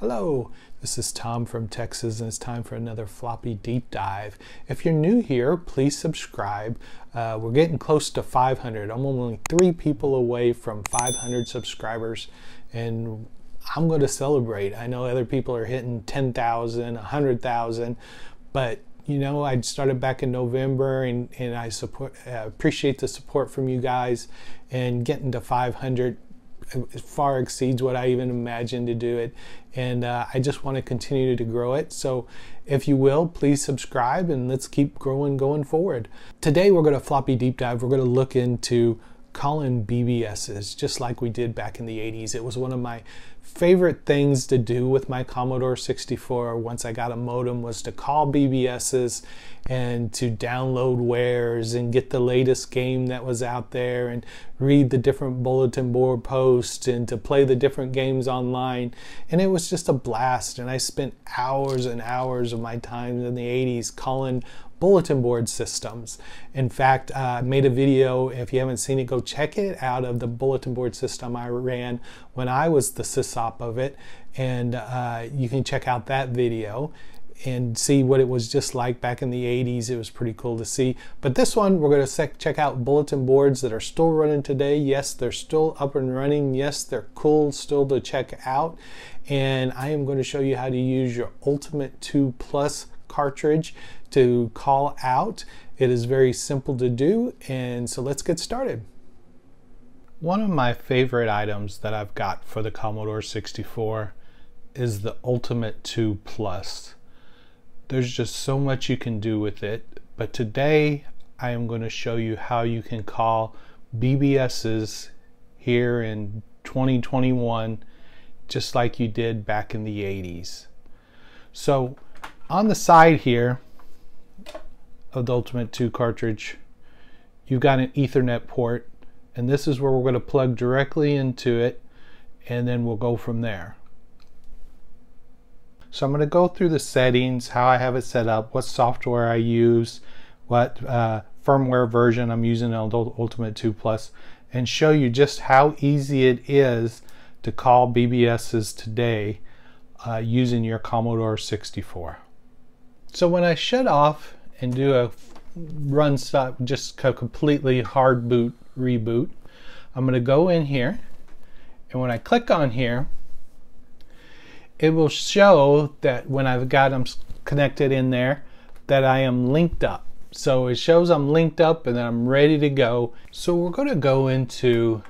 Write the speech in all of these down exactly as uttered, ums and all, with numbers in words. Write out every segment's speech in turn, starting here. Hello, this is Tom from Texas, and it's time for another Floppy Deep Dive. If you're new here, please subscribe. Uh, we're getting close to five hundred. I'm only three people away from five hundred subscribers, and I'm going to celebrate. I know other people are hitting ten thousand, one hundred thousand, but you know, I started back in November, and, and I support, uh, appreciate the support from you guys, and getting to five hundred. It far exceeds what I even imagined to do it, and uh, I just want to continue to grow it. So if you will, please subscribe, and let's keep growing going forward. Today we're going to floppy deep dive. We're going to look into calling B B Ss, just like we did back in the eighties. It was one of my favorite things to do with my Commodore sixty-four once I got a modem, was to call B B Ss and to download wares and get the latest game that was out there and read the different bulletin board posts and to play the different games online. And it was just a blast, and I spent hours and hours of my time in the eighties calling bulletin board systems. In fact, I uh, made a video, if you haven't seen it, go check it out, of the bulletin board system I ran when I was the sysop of it, and uh, you can check out that video and see what it was just like back in the eighties. It was pretty cool to see. But this one, we're going to check out bulletin boards that are still running today. Yes, they're still up and running. Yes, they're cool still to check out. And I am going to show you how to use your Ultimate two Plus cartridge to call out. It is very simple to do, and so let's get started. One of my favorite items that I've got for the Commodore sixty-four is the Ultimate two Plus. There's just so much you can do with it, but today I am going to show you how you can call B B Ss here in twenty twenty-one, just like you did back in the eighties. So on the side here of the Ultimate two cartridridge, you've got an Ethernet port, and this is where we're going to plug directly into it, and then we'll go from there. So I'm going to go through the settings, how I have it set up, what software I use, what uh, firmware version I'm using on the Ultimate two Plus, and show you just how easy it is to call B B Ss today uh, using your Commodore sixty-four. So when I shut off and do a run stop, just a completely hard boot reboot, I'm going to go in here, and when I click on here, it will show that when I've got them connected in there, that I am linked up. So it shows I'm linked up and that I'm ready to go. So we're going to go into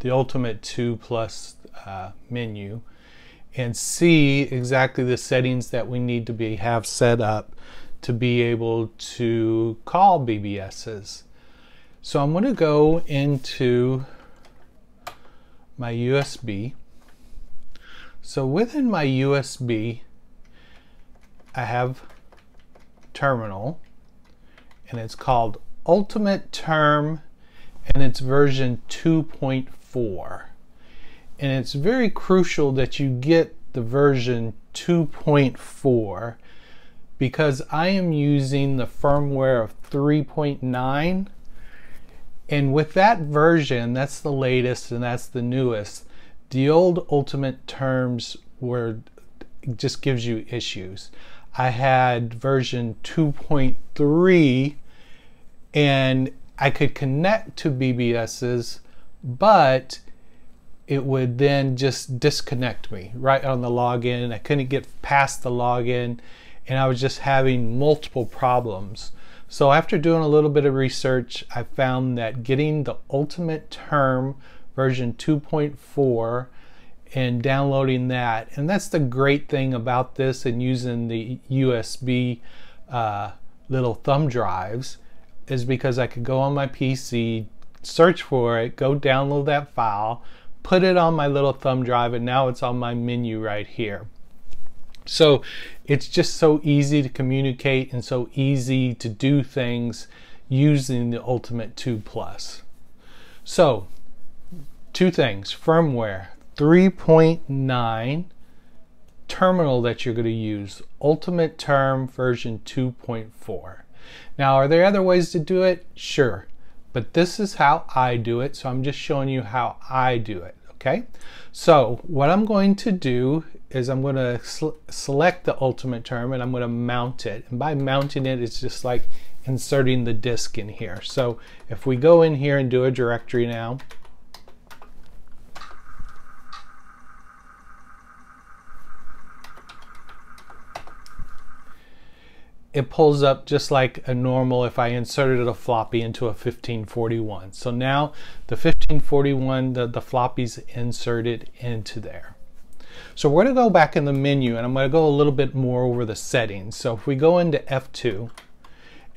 the Ultimate two Plus uh, menu and see exactly the settings that we need to be have set up to be able to call B B Ss. So I'm going to go into my U S B. So within my U S B, I have terminal, and it's called Ultimate Term, and it's version two point four. And it's very crucial that you get the version two point four, because I am using the firmware of three point nine, and with that version, that's the latest and that's the newest. The old Ultimate Terms were just gives you issues. I had version two point three, and I could connect to B B Ss, but it would then just disconnect me right on the login. I couldn't get past the login, and I was just having multiple problems. So after doing a little bit of research, I found that getting the Ultimate Term version two point four and downloading that, and that's the great thing about this, and using the U S B uh, little thumb drives, is because I could go on my P C, search for it, go download that file, put it on my little thumb drive, and now it's on my menu right here. So it's just so easy to communicate and so easy to do things using the Ultimate two Plus. So two things: firmware three point nine, terminal that you're going to use, Ultimate Term version two point four. Now, are there other ways to do it? Sure, but this is how I do it, so I'm just showing you how I do it. Okay, so what I'm going to do is I'm going to sl- select the ultimate term and I'm going to mount it. And by mounting it, it's just like inserting the disk in here. So if we go in here and do a directory now, it pulls up just like a normal if I inserted a floppy into a fifteen forty-one. So now the fifteen forty-one, the, the floppy's inserted into there. So we're gonna go back in the menu and I'm gonna go a little bit more over the settings. So if we go into F two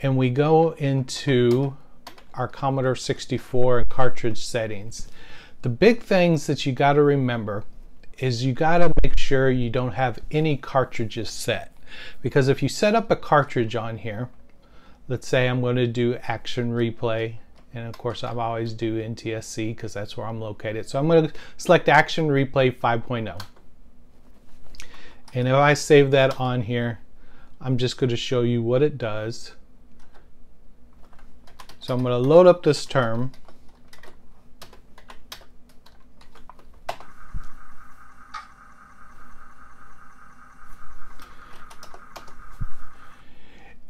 and we go into our Commodore sixty-four and cartridge settings, the big things that you gotta remember is you gotta make sure you don't have any cartridges set. Because if you set up a cartridge on here, let's say I'm going to do Action Replay, and of course I always do N T S C because that's where I'm located. So I'm going to select Action Replay five point oh. And if I save that on here, I'm just going to show you what it does. So I'm going to load up this term.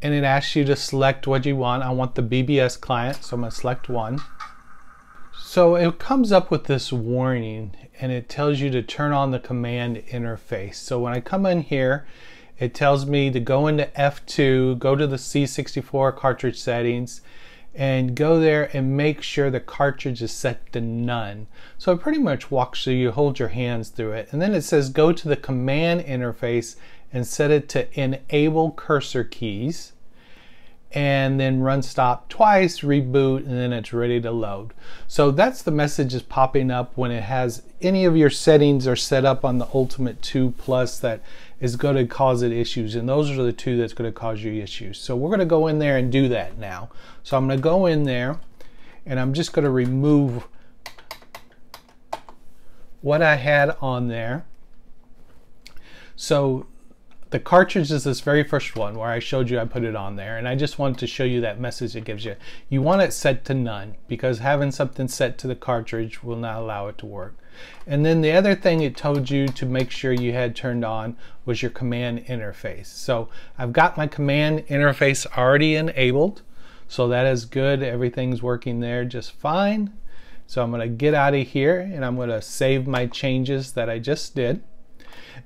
And it asks you to select what you want. I want the B B S client, so I'm going to select one. So it comes up with this warning and it tells you to turn on the command interface. So when I come in here, it tells me to go into F two, go to the C sixty-four cartridge settings, and go there and make sure the cartridge is set to none. So it pretty much walks through, you hold your hands through it. And then it says go to the command interface and set it to enable cursor keys, and then run stop twice, reboot, and then it's ready to load. So that's the message is popping up when it has any of your settings are set up on the Ultimate two Plus that is going to cause it issues, and those are the two that's going to cause you issues. So we're going to go in there and do that now. So I'm going to go in there and I'm just going to remove what I had on there. So the cartridge is this very first one where I showed you I put it on there, and I just wanted to show you that message it gives you. You want it set to none because having something set to the cartridge will not allow it to work. And then the other thing it told you to make sure you had turned on was your command interface. So I've got my command interface already enabled, so that is good. Everything's working there just fine. So I'm going to get out of here and I'm going to save my changes that I just did.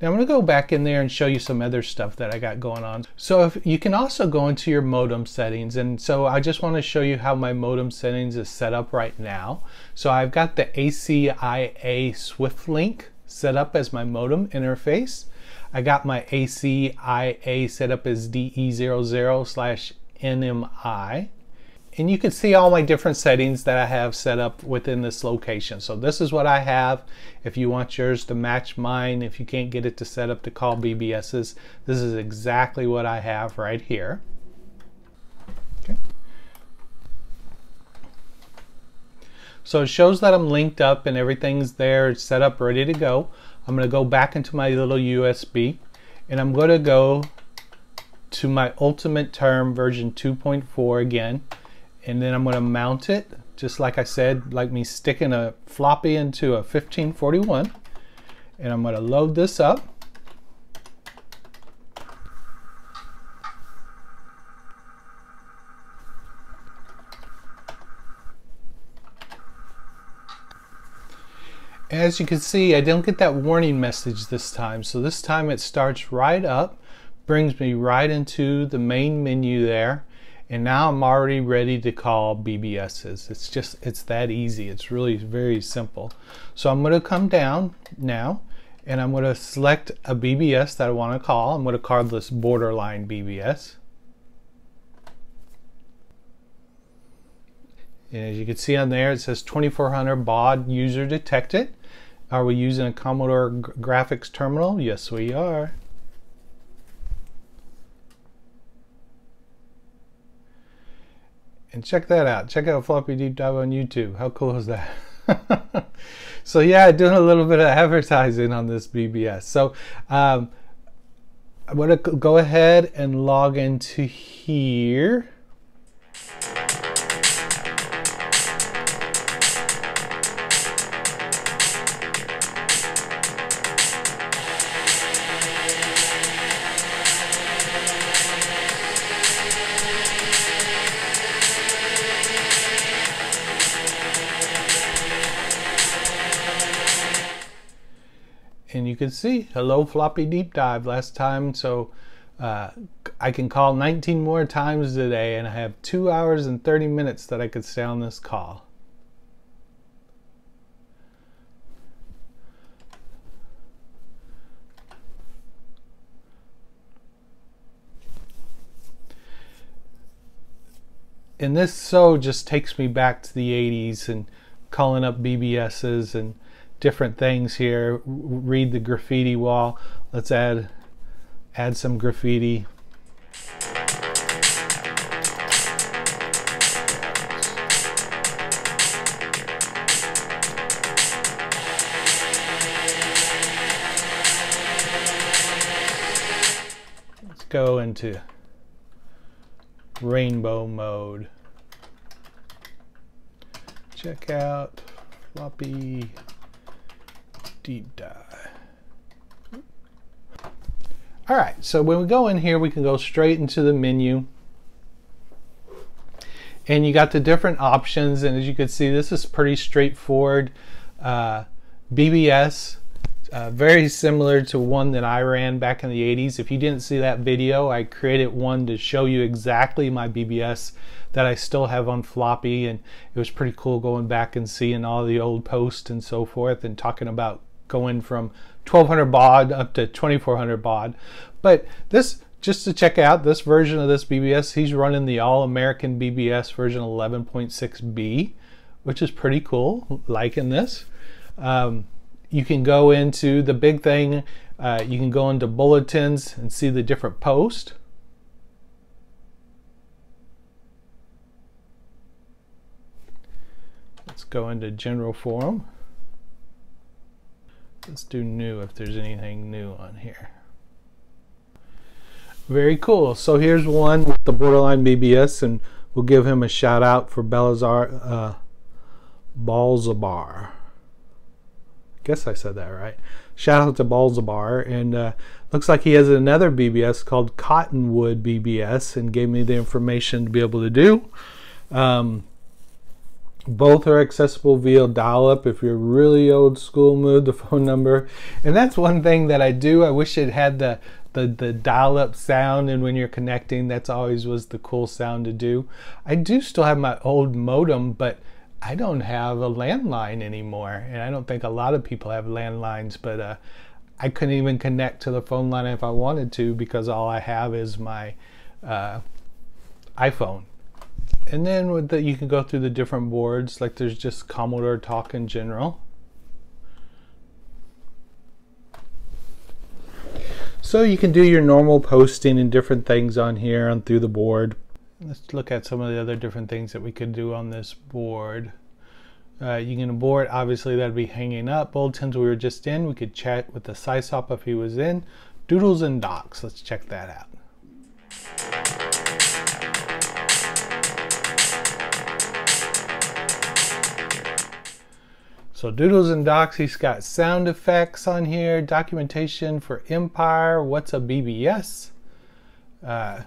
Now I'm going to go back in there and show you some other stuff that I got going on. So if you can also go into your modem settings, and so I just want to show you how my modem settings is set up right now. So I've got the A C I A SwiftLink set up as my modem interface. I got my A C I A set up as D E zero zero slash N M I. And you can see all my different settings that I have set up within this location. So this is what I have. If you want yours to match mine, if you can't get it to set up to call B B Ss, this is exactly what I have right here. Okay. So it shows that I'm linked up and everything's there, it's set up, ready to go. I'm going to go back into my little U S B and I'm going to go to my Ultimate Term version two point four again. And then I'm going to mount it, just like I said, like me sticking a floppy into a fifteen forty-one. And I'm going to load this up. As you can see, I don't get that warning message this time. So this time it starts right up, brings me right into the main menu there. And now I'm already ready to call B B Ss. It's just, it's that easy. It's really very simple. So I'm gonna come down now and I'm gonna select a B B S that I wanna call. I'm gonna call this Borderline B B S. And as you can see on there, it says twenty-four hundred baud user detected. Are we using a Commodore graphics terminal? Yes, we are. And check that out. Check out Floppy Deep Dive on YouTube. How cool is that? So yeah, doing a little bit of advertising on this B B S. So um, I'm going to go ahead and log into here. can see, hello floppy deep dive last time. So uh, I can call nineteen more times today, and I have two hours and thirty minutes that I could stay on this call. And this so just takes me back to the eighties and calling up B B Ss and different things here. Read the graffiti wall. Let's add add some graffiti. Let's go into rainbow mode. Check out floppy deep dive. All right, so when we go in here, we can go straight into the menu, and you got the different options. And as you can see, this is pretty straightforward. Uh, B B S, uh, very similar to one that I ran back in the eighties. If you didn't see that video, I created one to show you exactly my B B S that I still have on floppy, and it was pretty cool going back and seeing all the old posts and so forth, and talking about going from twelve hundred baud up to twenty-four hundred baud. But this, just to check out this version of this B B S, he's running the All-American B B S version eleven point six B, which is pretty cool, liking this. Um, you can go into the big thing, uh, you can go into bulletins and see the different posts. Let's go into general forum. Let's do new if there's anything new on here. Very cool. So here's one with the borderline B B S, and we'll give him a shout out for Balazar uh, Balzabar. I guess I said that right. Shout out to Balzabar, and uh, looks like he has another B B S called Cottonwood B B S, and gave me the information to be able to do. Um, Both are accessible via dial-up if you're really old school mood, the phone number. And that's one thing that I do. I wish it had the, the, the dial-up sound, and when you're connecting, that's always was the cool sound to do. I do still have my old modem, but I don't have a landline anymore. And I don't think a lot of people have landlines, but uh, I couldn't even connect to the phone line if I wanted to, because all I have is my uh, iPhone. And then with the, you can go through the different boards, like there's just Commodore Talk in general. So you can do your normal posting and different things on here and through the board. Let's look at some of the other different things that we could do on this board. Uh, you can board, obviously that'd be hanging up. Bulletins we were just in, we could chat with the Sysop if he was in. Doodles and docs, let's check that out. So Doodles and Docs, he's got sound effects on here, documentation for Empire, what's a B B S? Uh,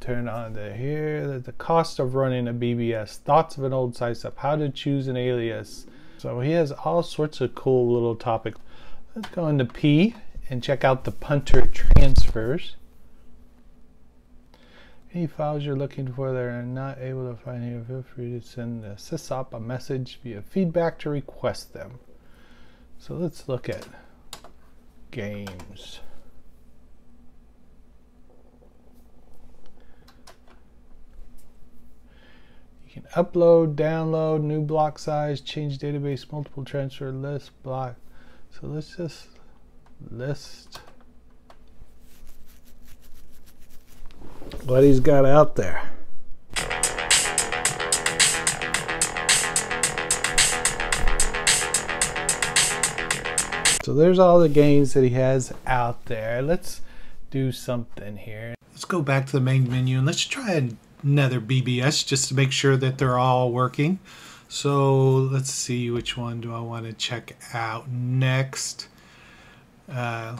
turn on to here, the cost of running a B B S, thoughts of an old Sysop, how to choose an alias. So he has all sorts of cool little topics. Let's go into P and check out the punter transfers. Any files you're looking for that are not able to find here, feel free to send the Sysop a message via feedback to request them. So let's look at games. You can upload, download, new block size, change database, multiple transfer, list, block. So let's just list what he's got out there. So there's all the games that he has out there. Let's do something here. Let's go back to the main menu and let's try another B B S just to make sure that they're all working. So let's see, which one do I want to check out next? Uh,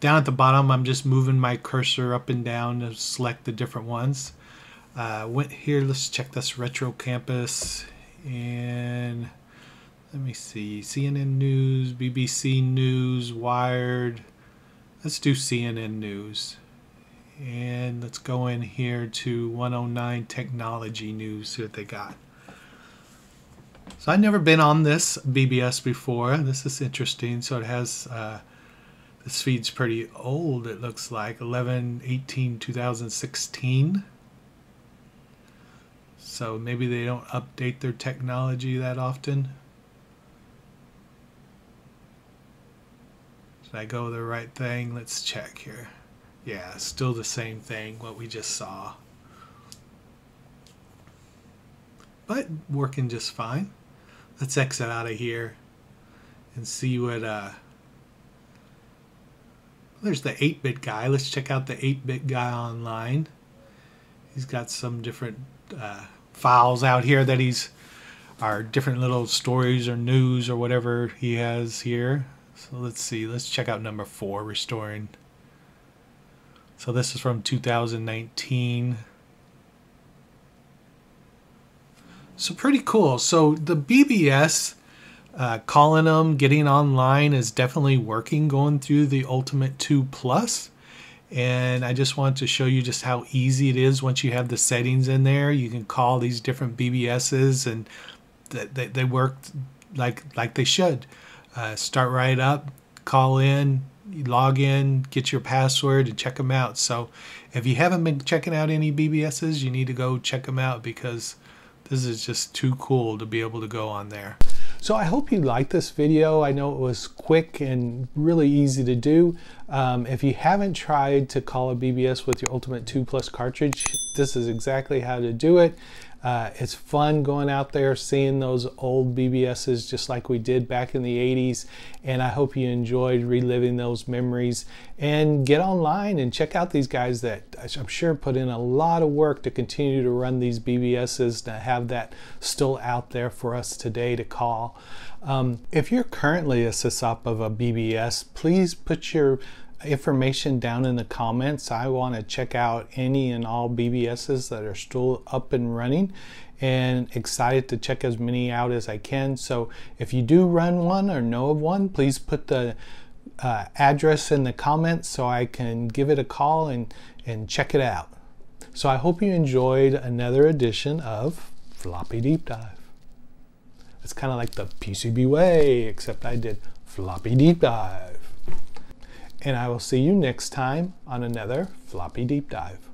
Down at the bottom, I'm just moving my cursor up and down to select the different ones. Uh, went here, let's check this Retro Campus, and Let me see, C N N News, B B C News, Wired. Let's do C N N News. And let's go in here to one oh nine Technology News, see what they got. So I've never been on this B B S before. This is interesting. So it has, uh, this feed's pretty old, it looks like, eleven eighteen two thousand sixteen. So maybe they don't update their technology that often. Did I go the right thing? Let's check here. Yeah, still the same thing, what we just saw. But working just fine. Let's exit out of here and see what... Uh, there's the eight bit guy. Let's check out the eight bit guy online. He's got some different uh, files out here that he's... are different little stories or news or whatever he has here. So let's see. Let's check out number four, Restoring... So this is from two thousand nineteen. So pretty cool. So the B B S, uh, calling them, getting online is definitely working, going through the Ultimate two Plus. And I just want to show you just how easy it is once you have the settings in there. You can call these different B B Ses and th they, they work like, like they should. Uh, start right up, call in. You log in, get your password, and check them out. So if you haven't been checking out any B B Ses, you need to go check them out, because this is just too cool to be able to go on there. So I hope you liked this video. I know it was quick and really easy to do. Um, if you haven't tried to call a B B S with your Ultimate two Plus cartridge, this is exactly how to do it. Uh, it's fun going out there, seeing those old B B Ses just like we did back in the eighties. And I hope you enjoyed reliving those memories. And get online and check out these guys that I'm sure put in a lot of work to continue to run these B B Ses, to have that still out there for us today to call. Um, if you're currently a SysOp of a B B S, please put your information down in the comments. I want to check out any and all B B Ses that are still up and running, and excited to check as many out as I can. So if you do run one or know of one, please put the uh, address in the comments so I can give it a call and, and check it out. So I hope you enjoyed another edition of Floppy Deep Dive. It's kind of like the P C B way, except I did Floppy Deep Dive. And I will see you next time on another Floppy Deep Dive.